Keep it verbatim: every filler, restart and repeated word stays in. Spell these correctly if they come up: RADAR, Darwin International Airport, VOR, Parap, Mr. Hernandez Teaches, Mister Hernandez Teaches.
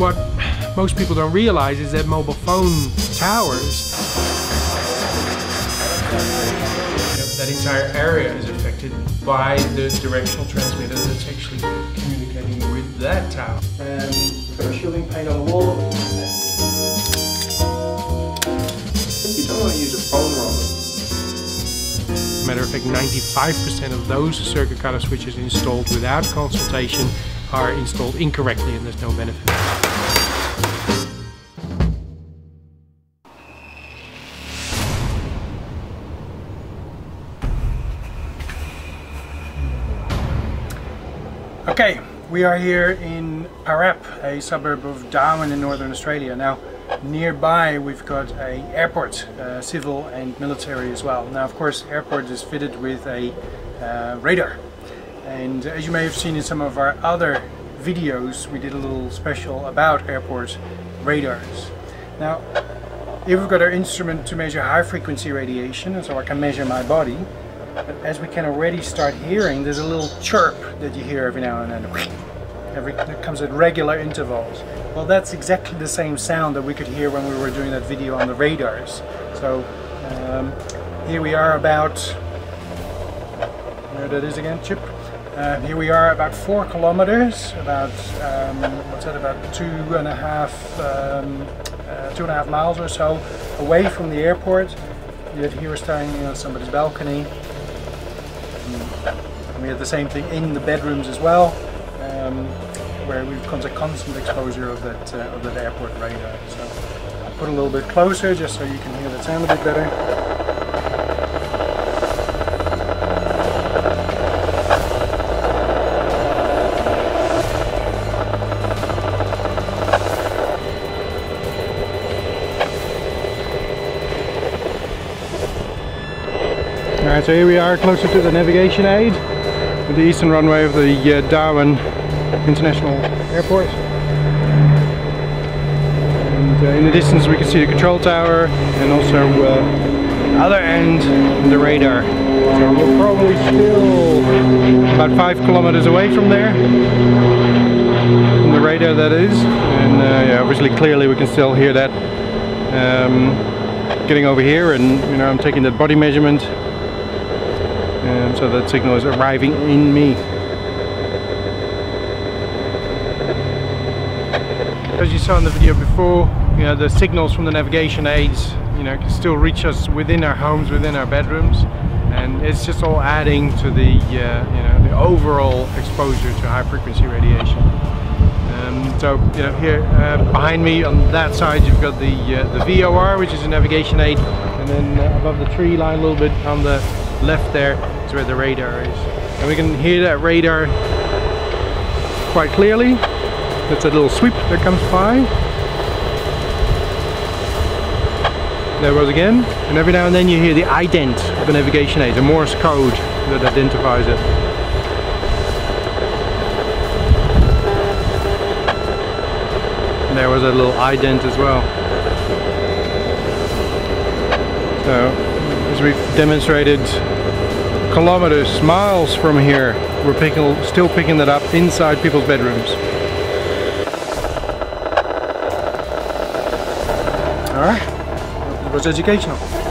what most people don't realize is that mobile phone towers, that entire area is affected by the directional transmitter that's actually communicating with that tower. And we've got a shielding pane on the wall. You don't want to use a phone roller. Matter of fact, ninety-five percent of those circuit cutter switches installed without consultation are installed incorrectly, and there's no benefit. Okay, we are here in Parap, a suburb of Darwin in northern Australia. Now, nearby we've got a airport, uh, civil and military as well. Now, of course, the airport is fitted with a uh, radar. And as you may have seen in some of our other videos, we did a little special about airport radars. Now, here we've got our instrument to measure high-frequency radiation, and so I can measure my body. But as we can already start hearing, there's a little chirp that you hear every now and then. Every, that comes at regular intervals. Well, that's exactly the same sound that we could hear when we were doing that video on the radars. So, um, here we are about... There that is again, chip. Uh, here we are about four kilometers, about, um, what's that, about two and a half, um, uh, two and a half miles or so away from the airport. Yet here we're standing on somebody's balcony. And we had the same thing in the bedrooms as well, um, where we've come to constant exposure of that, uh, of that airport radar. So I'll put a little bit closer just so you can hear the sound a bit better. Alright, so here we are closer to the navigation aid, with the eastern runway of the uh, Darwin International Airport. And uh, in the distance we can see the control tower and also uh, the other end, the radar. So we're probably still about five kilometers away from there, from the radar that is. And uh, yeah, obviously clearly we can still hear that. Um, getting over here and you know I'm taking that body measurement. Um, so that signal is arriving in me. As you saw in the video before, you know, the signals from the navigation aids, you know, can still reach us within our homes, within our bedrooms, and it's just all adding to the, uh, you know, the overall exposure to high-frequency radiation. Um, so, you know, here uh, behind me on that side, you've got the uh, the V O R, which is a navigation aid, and then uh, above the tree line a little bit on the left there is where the radar is, and we can hear that radar quite clearly. That's a little sweep that comes by. There it was again, and every now and then you hear the ident of a navigation aid, a Morse code that identifies it. And there was a little ident as well. So, as we've demonstrated, kilometers, miles from here, we're picking, still picking that up inside people's bedrooms. All right, it was educational.